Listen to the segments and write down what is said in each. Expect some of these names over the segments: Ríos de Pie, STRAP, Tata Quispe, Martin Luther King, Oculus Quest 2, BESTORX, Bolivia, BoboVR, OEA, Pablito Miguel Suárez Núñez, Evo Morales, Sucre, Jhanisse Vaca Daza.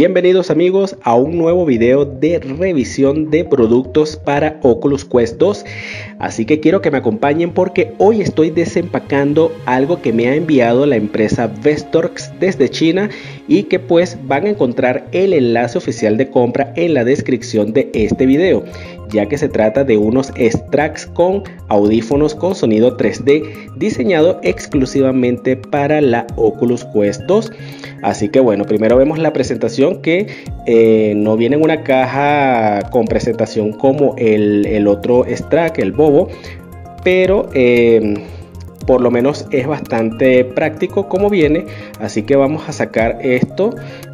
Bienvenidos amigos a un nuevo video de revisión de productos para Oculus Quest 2. Así que quiero que me acompañen porque hoy estoy desempacando algo que me ha enviado la empresa BESTORX desde China y que pues van a encontrar el enlace oficial de compra en la descripción de este video, ya que se trata de unos STRAPs con audífonos con sonido 3D diseñado exclusivamente para la Oculus Quest 2. Así que bueno, primero vemos la presentación que no viene en una caja con presentación como el otro STRAP, el Bobo, pero por lo menos es bastante práctico como viene. Así que vamos a sacar esto.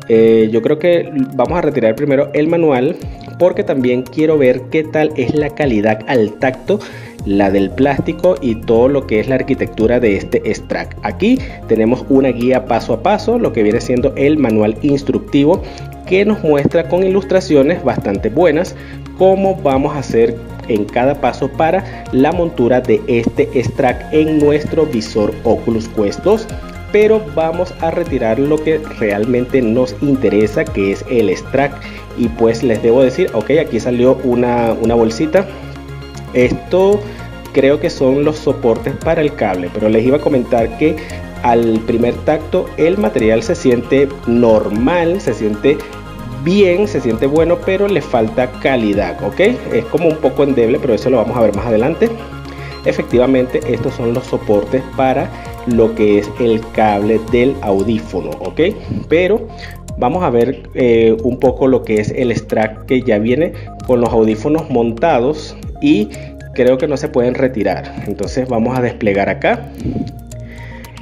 Yo creo que vamos a retirar primero el manual porque también quiero ver qué tal es la calidad al tacto, la del plástico y todo lo que es la arquitectura de este STRAP. Aquí tenemos una guía paso a paso, lo que viene siendo el manual instructivo que nos muestra con ilustraciones bastante buenas cómo vamos a hacer en cada paso para la montura de este STRAP en nuestro visor Oculus Quest 2. Pero vamos a retirar lo que realmente nos interesa, que es el STRAP. Y pues les debo decir, ok, aquí salió una bolsita. Esto creo que son los soportes para el cable, pero les iba a comentar que al primer tacto el material se siente normal, se siente bien, se siente bueno, pero le falta calidad, ok, es como un poco endeble, pero eso lo vamos a ver más adelante. Efectivamente estos son los soportes para lo que es el cable del audífono, ok, pero vamos a ver un poco lo que es el STRAP, que ya viene con los audífonos montados y creo que no se pueden retirar. Entonces vamos a desplegar acá.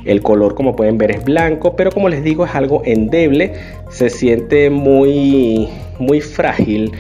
El color, como pueden ver, es blanco, pero como les digo es algo endeble, se siente muy frágil.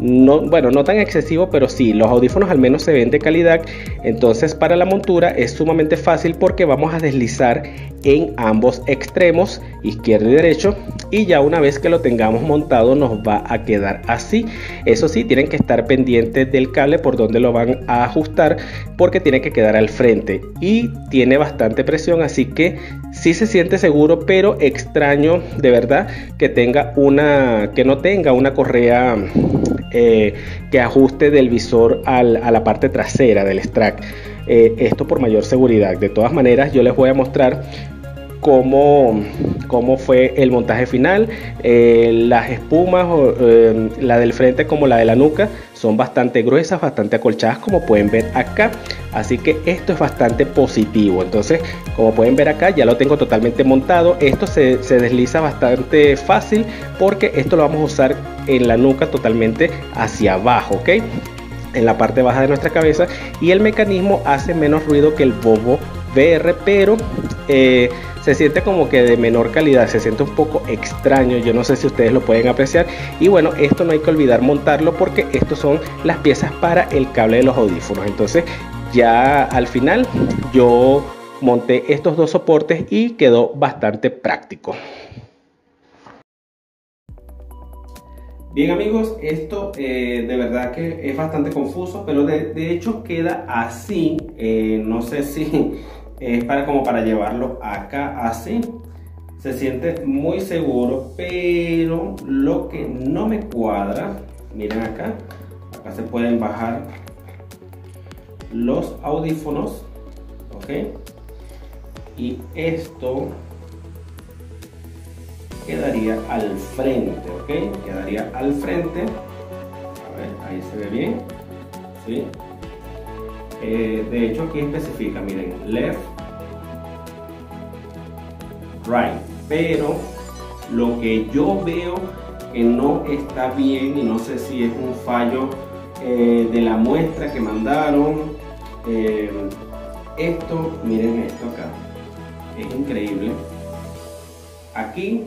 No, bueno, no tan excesivo, pero sí, los audífonos al menos se ven de calidad. Entonces para la montura es sumamente fácil porque vamos a deslizar en ambos extremos, izquierdo y derecho, y ya una vez que lo tengamos montado nos va a quedar así. Eso sí, tienen que estar pendientes del cable por donde lo van a ajustar porque tiene que quedar al frente y tiene bastante presión, así que sí se siente seguro, pero extraño de verdad que tenga que no tenga una correa que ajuste del visor a la parte trasera del STRAP. Esto por mayor seguridad. De todas maneras yo les voy a mostrar cómo fue el montaje final. Las espumas, la del frente como la de la nuca, son bastante gruesas, bastante acolchadas, como pueden ver acá. Así que esto es bastante positivo. Entonces, como pueden ver acá, ya lo tengo totalmente montado. Esto se desliza bastante fácil porque esto lo vamos a usar en la nuca totalmente hacia abajo, ¿ok? En la parte baja de nuestra cabeza, y el mecanismo hace menos ruido que el BoboVR, pero se siente como que de menor calidad, se siente un poco extraño, yo no sé si ustedes lo pueden apreciar. Y bueno, esto no hay que olvidar montarlo porque estos son las piezas para el cable de los audífonos. Entonces ya al final yo monté estos dos soportes y quedó bastante práctico. Bien amigos, esto de verdad que es bastante confuso, pero de hecho queda así. No sé si es como para llevarlo acá así. Se siente muy seguro, pero lo que no me cuadra, miren acá, acá se pueden bajar los audífonos, ok, y esto quedaría al frente, ok, quedaría al frente, a ver, ahí se ve bien, ¿sí? De hecho aquí especifica, miren, left, right, pero lo que yo veo que no está bien, y no sé si es un fallo de la muestra que mandaron, esto, miren esto acá, es increíble. Aquí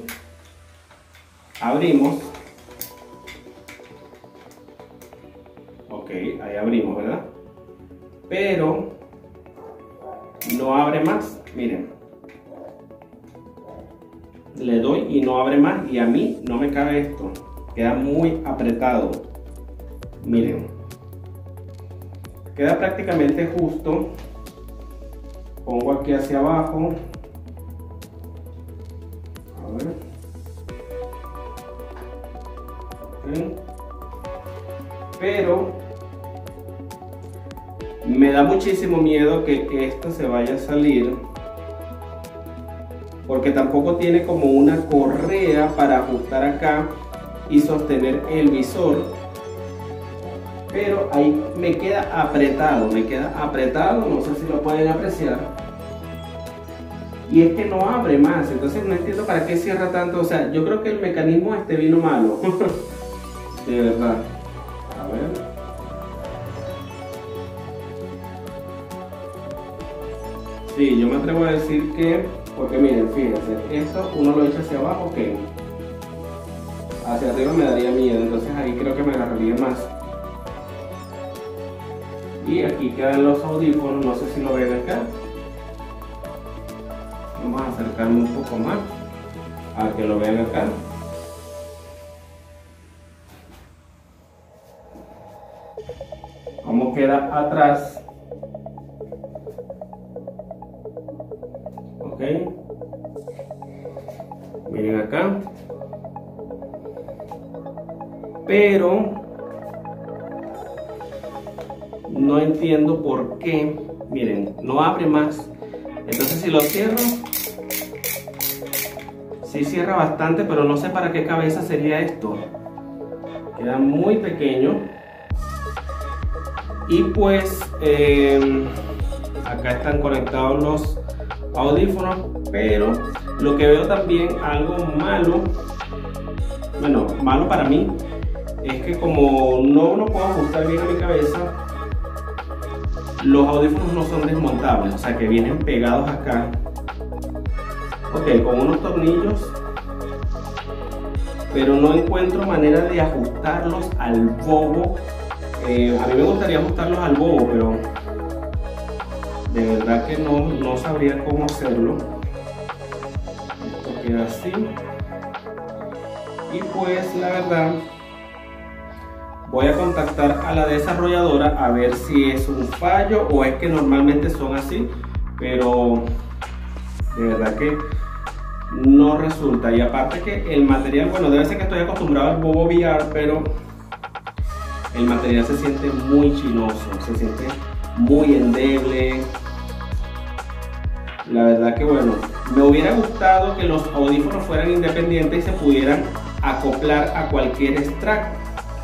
abrimos, ok, ahí abrimos, ¿verdad? Pero no abre más, miren, le doy y no abre más, y a mí no me cabe esto, queda muy apretado, miren, queda prácticamente justo, pongo aquí hacia abajo, a ver, Me da muchísimo miedo que esto se vaya a salir, porque tampoco tiene como una correa para ajustar acá y sostener el visor, pero ahí me queda apretado, no sé si lo pueden apreciar, y es que no abre más. Entonces no entiendo para qué cierra tanto. O sea, yo creo que el mecanismo este vino malo. De verdad. A ver, sí, yo me atrevo a decir que, porque miren, fíjense, esto uno lo echa hacia abajo, ok, hacia arriba me daría miedo, entonces ahí creo que me agarraría más. Y aquí quedan los audífonos, no sé si lo ven acá. Vamos a acercarme un poco más a que lo vean acá. Cómo queda atrás. Miren acá, pero no entiendo por qué, miren, no abre más. Entonces si lo cierro, sí cierra bastante, pero no sé para qué cabeza sería esto. Queda muy pequeño. Y pues acá están conectados los audífonos, pero lo que veo también algo malo, bueno, malo para mí, es que como no lo puedo ajustar bien a mi cabeza, los audífonos no son desmontables, o sea que vienen pegados acá, ok, con unos tornillos, pero no encuentro manera de ajustarlos al bobo. A mí me gustaría ajustarlos al bobo, pero de verdad que no sabría cómo hacerlo. Esto queda así. Y pues la verdad, voy a contactar a la desarrolladora a ver si es un fallo o es que normalmente son así, pero de verdad que no resulta. Y aparte que el material, bueno, debe ser que estoy acostumbrado al BoboVR, pero el material se siente muy chinoso, se siente muy endeble. La verdad que bueno, me hubiera gustado que los audífonos fueran independientes y se pudieran acoplar a cualquier STRAP,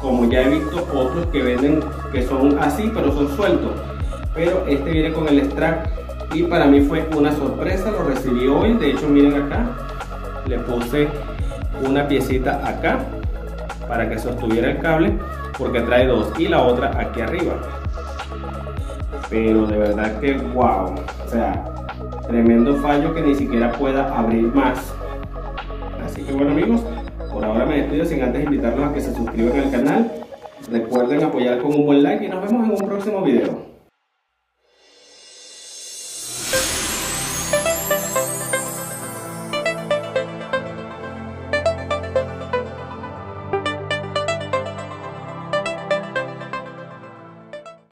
como ya he visto otros que venden que son así pero son sueltos, pero este viene con el STRAP y para mí fue una sorpresa. Lo recibí hoy, de hecho miren acá, le puse una piecita acá para que sostuviera el cable, porque trae dos, y la otra aquí arriba, pero de verdad que wow, o sea, tremendo fallo que ni siquiera pueda abrir más. Así que bueno amigos, por ahora me despido sin antes invitarlos a que se suscriban al canal. Recuerden apoyar con un buen like y nos vemos en un próximo video.